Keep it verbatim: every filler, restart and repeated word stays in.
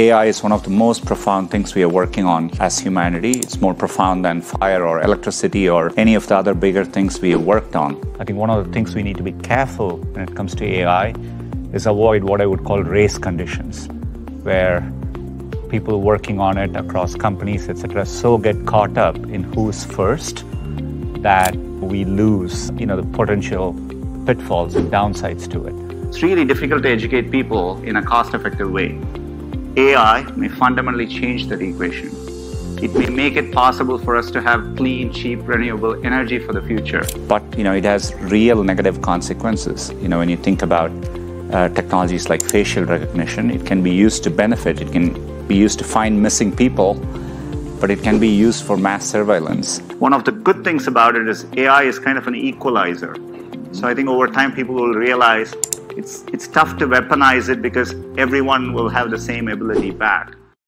A I is one of the most profound things we are working on as humanity. It's more profound than fire or electricity or any of the other bigger things we have worked on. I think one of the things we need to be careful when it comes to A I is avoid what I would call race conditions, where people working on it across companies, et cetera, so get caught up in who's first that we lose, you know, the potential pitfalls and downsides to it. It's really difficult to educate people in a cost-effective way. A I may fundamentally change that equation. It may make it possible for us to have clean, cheap, renewable energy for the future. But, you know, it has real negative consequences. You know, when you think about uh, technologies like facial recognition, it can be used to benefit. It can be used to find missing people, but it can be used for mass surveillance. One of the good things about it is A I is kind of an equalizer. So I think over time people will realize it's, it's tough to weaponize it because everyone will have the same ability back.